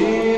de